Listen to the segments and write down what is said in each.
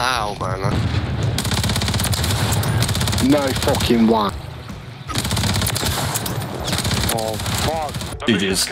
How, man? No fucking one. Oh, fuck. It is.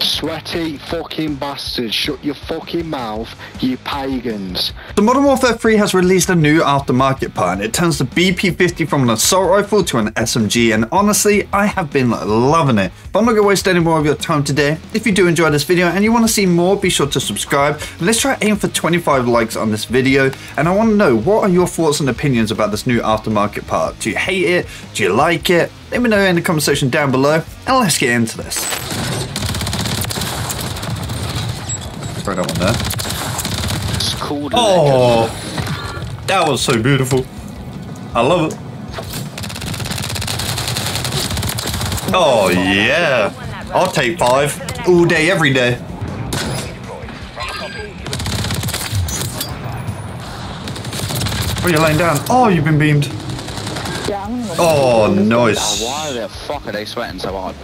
Sweaty fucking bastards, shut your fucking mouth, you pagans. The Modern Warfare 3 has released a new aftermarket part. It turns the BP-50 from an assault rifle to an SMG, and honestly, I have been loving it. But I'm not going to waste any more of your time today. If you do enjoy this video and you want to see more, be sure to subscribe. Let's try aim for 25 likes on this video, and I want to know, what are your thoughts and opinions about this new aftermarket part? Do you hate it? Do you like it? Let me know in the comment section down below, and let's get into this. Throw that one there. It's cool. Oh, that was so beautiful. I love it. Oh yeah, I'll take 5 all day, every day. Oh, you're laying down. Oh, you've been beamed. Oh, nice. Why the fuck are they sweating so hard?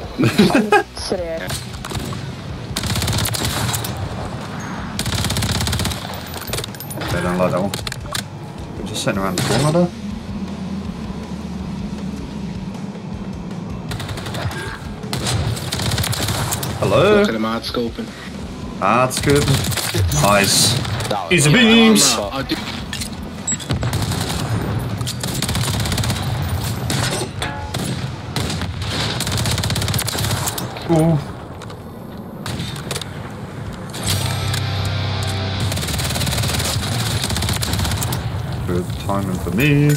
I don't like that one. We're just sitting around the corner there. Hello? Looking at him hard scoping. Hard scoping. Nice. He's a beams! Cool. Good timing for me.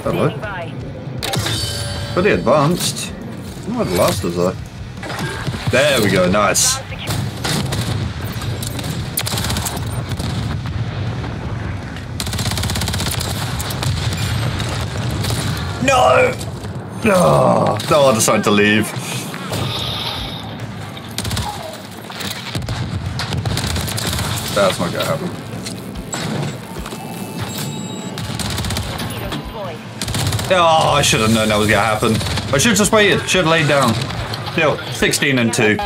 Hello. Pretty advanced. What last is that? There we go, nice. No! Oh, I decided to leave. That's not gonna happen. Oh, I should have known that was gonna happen. I should have just waited. Should have laid down. Yo, 16 and 2.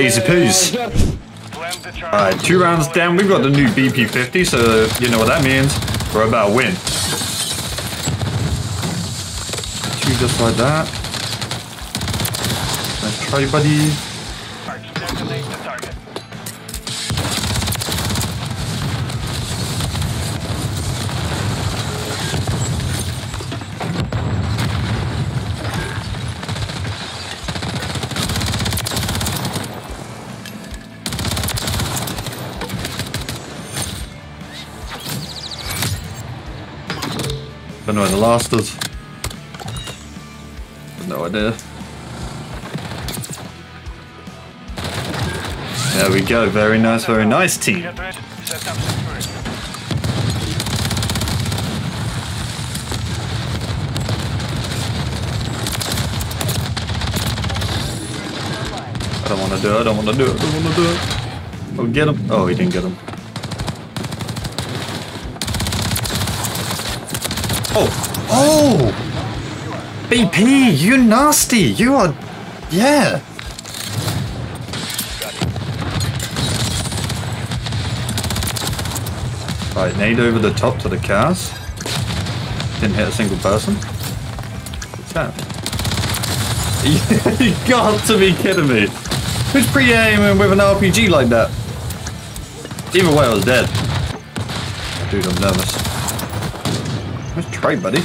Easy peas. Alright, 2 rounds down. We've got the new BP-50, so you know what that means. We're about to win. 2 just like that. Nice try, buddy. I don't know where the last is. No idea. There we go. Very nice team. I don't want to do it. Oh, get him. Oh, he didn't get him. Oh! Oh! BP, you nasty! You are... Yeah! Right, nade over the top to the cars. Didn't hit a single person. What's that? You got to be kidding me! Who's pre-aiming with an RPG like that? Either way, I was dead. Dude, I'm nervous. Let's try, buddy.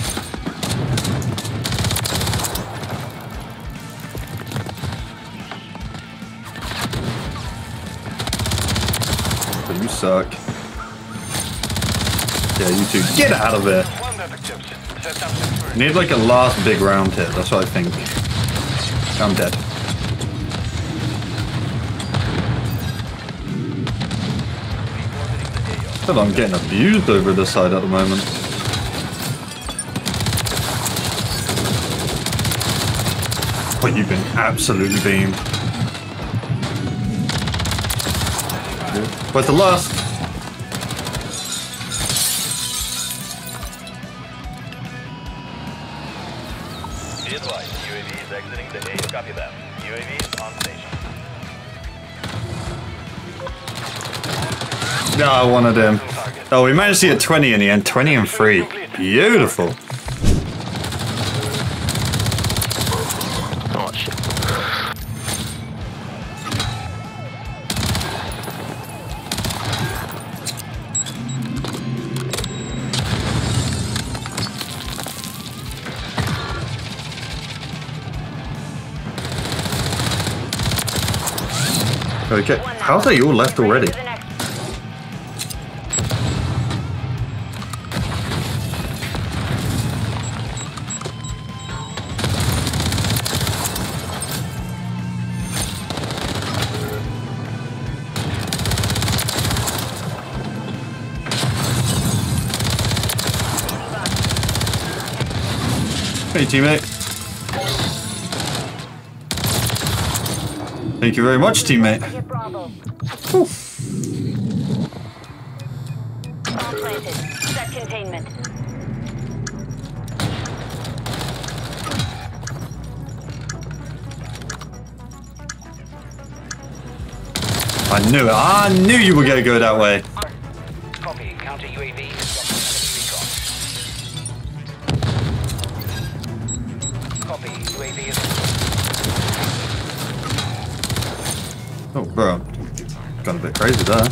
But you suck. Yeah, you two, get out of there. Need like a last big round hit, that's what I think. I'm dead. But I'm getting abused over this side at the moment. But you've been absolutely beamed. Where's the last? Be advised, UAV is exiting the AO. Copy that. UAV is Oh, one of them. Oh, we managed to get 20 in the end. 20 and 3. Beautiful. Oh, shit. Okay, how are you all left already? Hey, teammate. Thank you very much, teammate. I knew it. I knew you were going to go that way. Copy. Counter UAV. Oh, bro, got a bit crazy there.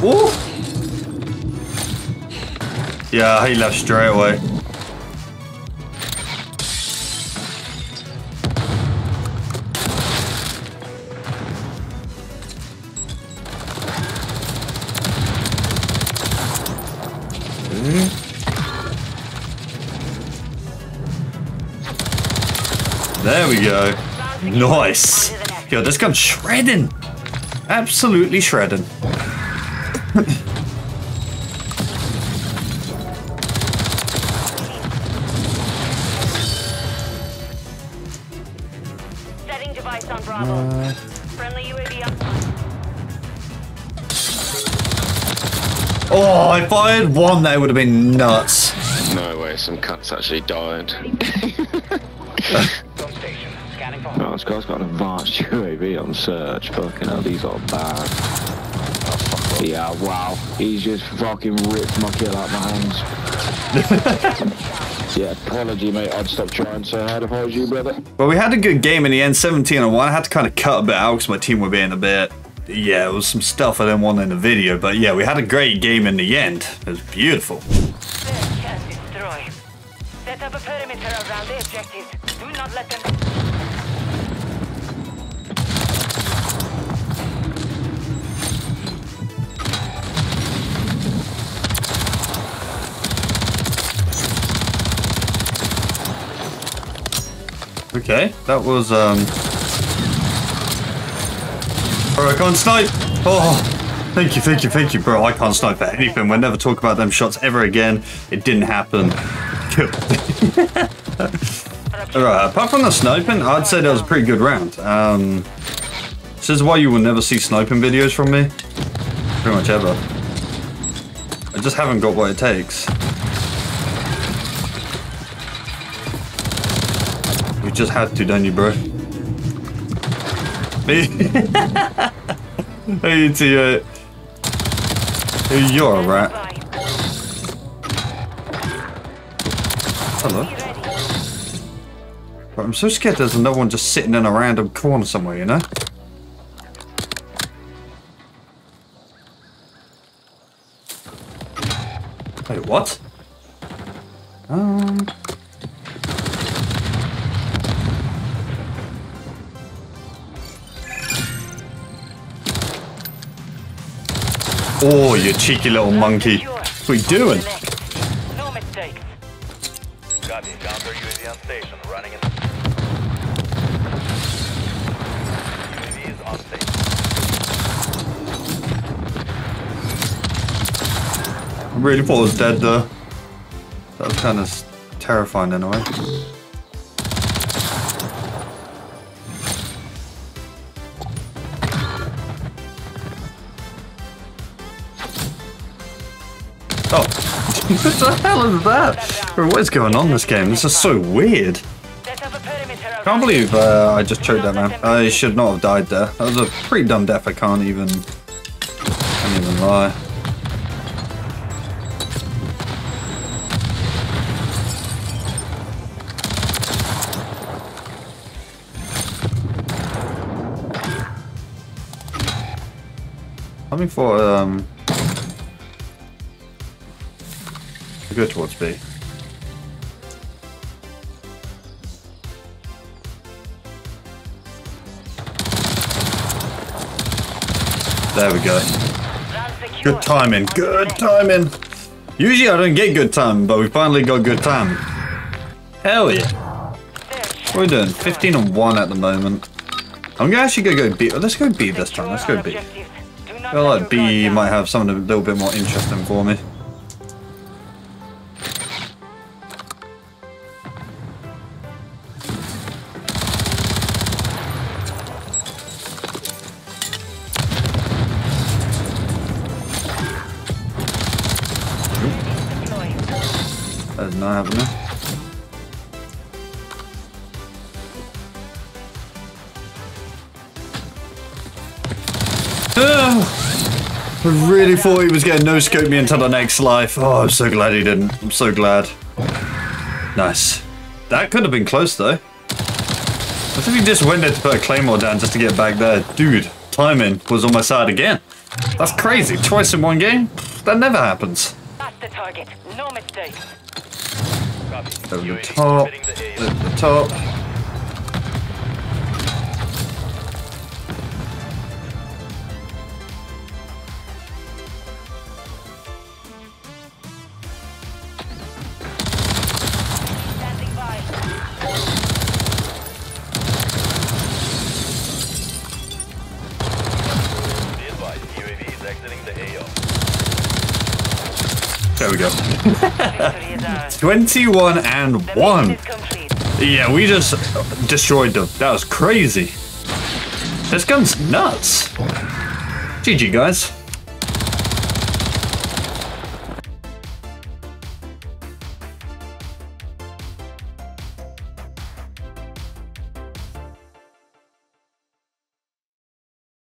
Woo! Yeah, he left straight away. Okay. There we go. Nice. Yo, this gun's shredding. Absolutely shredding. Setting device on Bravo. Friendly UAV up. Oh, if I had won, that would have been nuts. No way, some cunts actually died. Oh, this guy's got an advanced UAV on search. Fucking hell, these are bad. Oh, yeah, wow. He's just fucking ripped my kill out of my hands. Yeah, apology, mate. I'd stop trying so hard if I was you, brother. Well, we had a good game in the end, 17-1. I had to kind of cut a bit out because my team were being a bit... Yeah, it was some stuff I didn't want in the video. But yeah, we had a great game in the end. It was beautiful. Set up a perimeter around the objectives. Do not let them... Okay, that was, Bro, I can't snipe! Oh, thank you, bro. I can't snipe for anything. We'll never talk about them shots ever again. It didn't happen. Cool. Alright, apart from the sniping, I'd say that was a pretty good round. This is why you will never see sniping videos from me. Pretty much ever. I just haven't got what it takes. You just had to, don't you, bro? Hey, T.A. You're a rat. Hello. But I'm so scared there's another one just sitting in a random corner somewhere, you know? Wait, what? Oh, you cheeky little monkey. What are you doing? No mistakes. Copy. Counter UAV on station. Running in. UAV is on station. I really thought it was dead though. That was kind of terrifying in a way. Oh, what the hell is that? What is going on in this game? This is so weird. Set up a perimeter Can't believe I just choked that man. I should not have died there. That was a pretty dumb death. I can't even lie. Coming for go towards B. There we go. Good timing. Good timing. Usually I don't get good time, but we finally got good time. Hell yeah. What are we doing? 15 and 1 at the moment. I'm actually going to go B. Let's go B this time. Let's go B. I feel like B might have something a little bit more interesting for me. That's not happening. I really thought he was getting no-scoped me into the next life. Oh, I'm so glad he didn't. I'm so glad. Nice. That could have been close, though. I think he just went there to put a claymore down just to get back there. Dude, timing was on my side again. That's crazy. Twice in one game? That never happens. That's the target. No mistake. Over the top, over the top. Standing by. Be advised, UAV is exiting the AO. There we go. 21 and 1. Yeah, we just destroyed them. That was crazy. This gun's nuts. GG, guys.